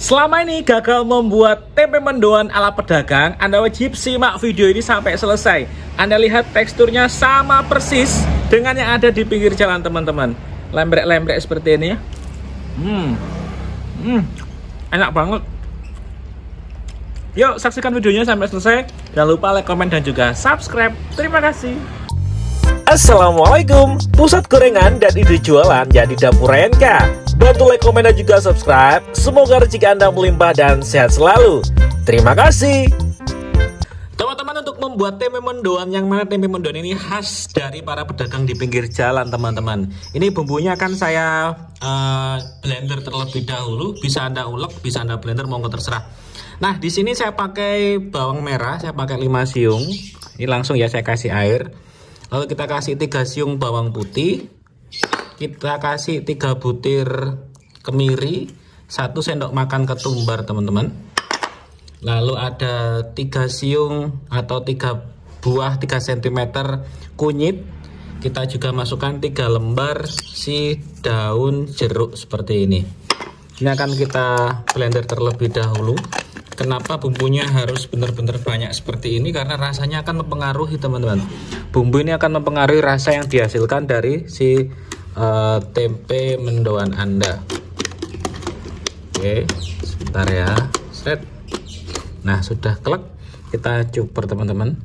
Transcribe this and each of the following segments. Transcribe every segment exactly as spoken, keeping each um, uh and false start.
Selama ini gagal membuat tempe mendoan ala pedagang, Anda wajib simak video ini sampai selesai. Anda lihat teksturnya sama persis dengan yang ada di pinggir jalan, teman-teman. Lembrek-lembrek seperti ini ya. Hmm. Hmm. Enak banget. Yuk, saksikan videonya sampai selesai. Jangan lupa like, komen, dan juga subscribe. Terima kasih. Assalamualaikum, pusat gorengan dan ide jualan jadi Dapur N K. Bantu like, komen, dan juga subscribe. Semoga rezeki Anda melimpah dan sehat selalu. Terima kasih. Teman-teman, untuk membuat tempe mendoan, yang mana tempe mendoan ini khas dari para pedagang di pinggir jalan, teman-teman. Ini bumbunya akan saya uh, blender terlebih dahulu. Bisa Anda ulek, bisa Anda blender, monggo terserah. Nah, di sini saya pakai bawang merah, saya pakai lima siung. Ini langsung ya saya kasih air. Lalu kita kasih tiga siung bawang putih. Kita kasih tiga butir kemiri, satu sendok makan ketumbar, teman-teman. Lalu ada tiga siung atau tiga buah tiga sentimeter kunyit. Kita juga masukkan tiga lembar si daun jeruk seperti ini. Ini akan kita blender terlebih dahulu. Kenapa bumbunya harus benar-benar banyak seperti ini? Karena rasanya akan mempengaruhi, teman-teman. Bumbu ini akan mempengaruhi rasa yang dihasilkan dari si uh, tempe mendoan Anda. Oke, sebentar ya. Set. Nah, sudah kelek, kita cuper, teman-teman.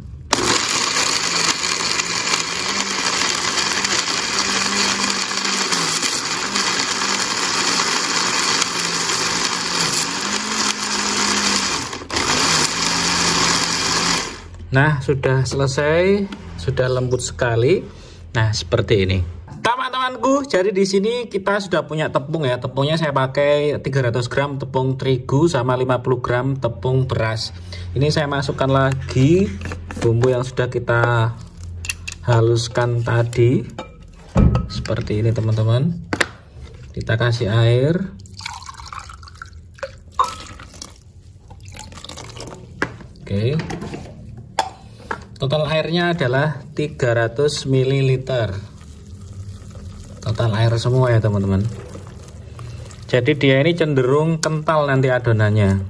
Nah, sudah selesai, sudah lembut sekali. Nah, seperti ini. Teman-temanku, jadi di sini kita sudah punya tepung ya. Tepungnya saya pakai tiga ratus gram tepung terigu sama lima puluh gram tepung beras. Ini saya masukkan lagi bumbu yang sudah kita haluskan tadi. Seperti ini, teman-teman. Kita kasih air. Oke. Total airnya adalah tiga ratus mililiter. Total air semua ya, teman-teman. Jadi dia ini cenderung kental nanti adonannya,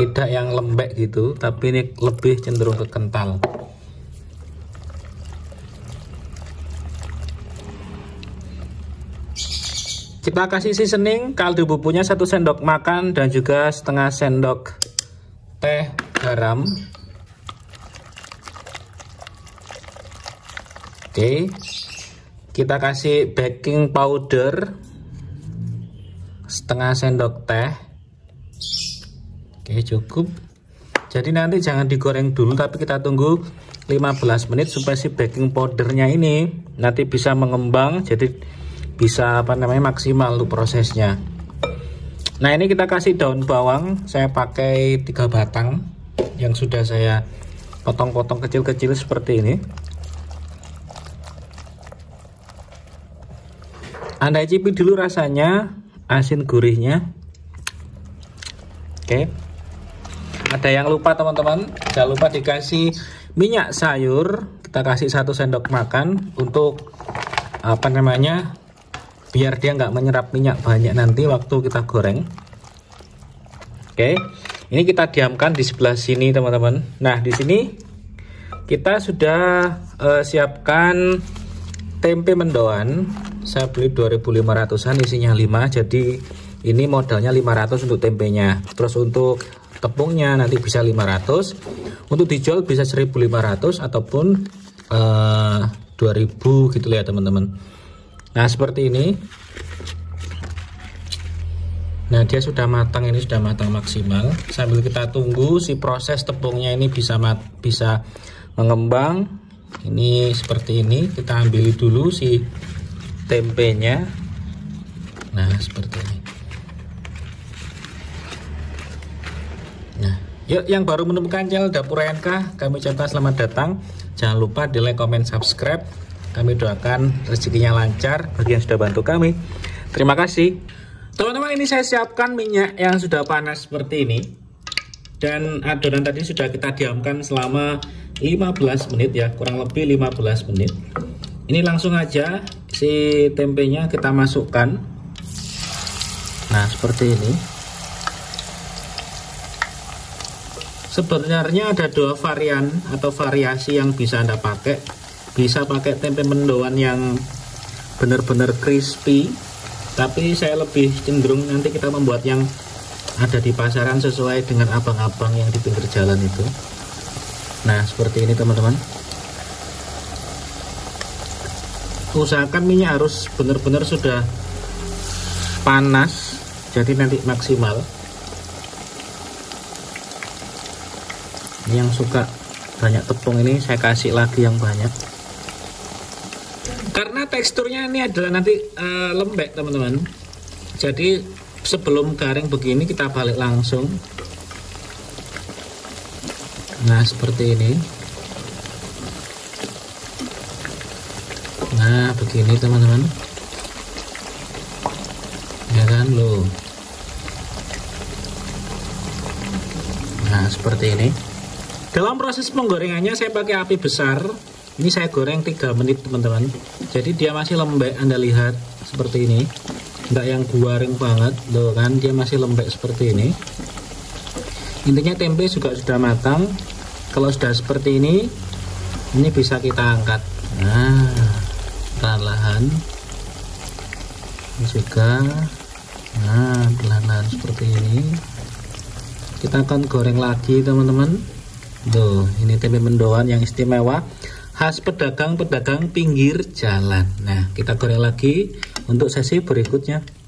tidak yang lembek gitu, tapi ini lebih cenderung ke kental. Kita kasih seasoning kaldu bubunya satu sendok makan dan juga setengah sendok teh garam. Oke. Kita kasih baking powder setengah sendok teh. Oke, cukup. Jadi nanti jangan digoreng dulu, tapi kita tunggu lima belas menit supaya si baking powdernya ini nanti bisa mengembang, jadi bisa apa namanya maksimal tuh prosesnya. Nah, ini kita kasih daun bawang, saya pakai tiga batang yang sudah saya potong-potong kecil-kecil seperti ini. Anda icipi dulu rasanya, asin gurihnya. Oke. Ada yang lupa, teman-teman. Jangan lupa dikasih minyak sayur. Kita kasih satu sendok makan untuk apa namanya? Biar dia nggak menyerap minyak banyak nanti waktu kita goreng. Oke. Ini kita diamkan di sebelah sini, teman-teman. Nah, di sini kita sudah uh, siapkan tempe mendoan. Saya beli dua ribu lima ratusan, isinya lima, jadi ini modalnya lima ratus untuk tempenya. Terus untuk tepungnya nanti bisa lima ratus, untuk dijual bisa seribu lima ratus ataupun eh, dua ribu gitu ya, teman-teman. Nah, seperti ini. Nah, dia sudah matang, ini sudah matang maksimal. Sambil kita tunggu si proses tepungnya ini bisa mat, bisa mengembang. Ini seperti ini, kita ambil dulu si tempenya. Nah, seperti ini. Nah, yuk, yang baru menemukan channel Dapur N K, kami ucapkan selamat datang. Jangan lupa di like, comment, subscribe. Kami doakan rezekinya lancar bagi yang sudah bantu kami. Terima kasih. Teman-teman, ini saya siapkan minyak yang sudah panas seperti ini. Dan adonan tadi sudah kita diamkan selama lima belas menit ya, kurang lebih lima belas menit. Ini langsung aja si tempenya kita masukkan. Nah, seperti ini. Sebenarnya ada dua varian atau variasi yang bisa Anda pakai. Bisa pakai tempe mendoan yang benar-benar crispy, tapi saya lebih cenderung nanti kita membuat yang ada di pasaran sesuai dengan abang-abang yang di pinggir jalan itu. Nah, seperti ini teman-teman. Usahakan minyak harus benar-benar sudah panas, jadi nanti maksimal. Yang suka banyak tepung ini saya kasih lagi yang banyak, karena teksturnya ini adalah nanti uh, lembek teman-teman. Jadi sebelum garing begini kita balik langsung. Nah, seperti ini. Nah, begini teman-teman, ya kan loh. Nah, seperti ini. Dalam proses penggorengannya saya pakai api besar. Ini saya goreng tiga menit teman-teman. Jadi dia masih lembek, Anda lihat seperti ini. Enggak yang garing banget loh kan, dia masih lembek seperti ini. Intinya tempe juga sudah matang. Kalau sudah seperti ini, ini bisa kita angkat. Nah, perlahan-lahan juga. Nah, perlahan-lahan seperti ini kita akan goreng lagi teman-teman. Tuh, ini tempe mendoan yang istimewa khas pedagang-pedagang pinggir jalan. Nah, kita goreng lagi untuk sesi berikutnya.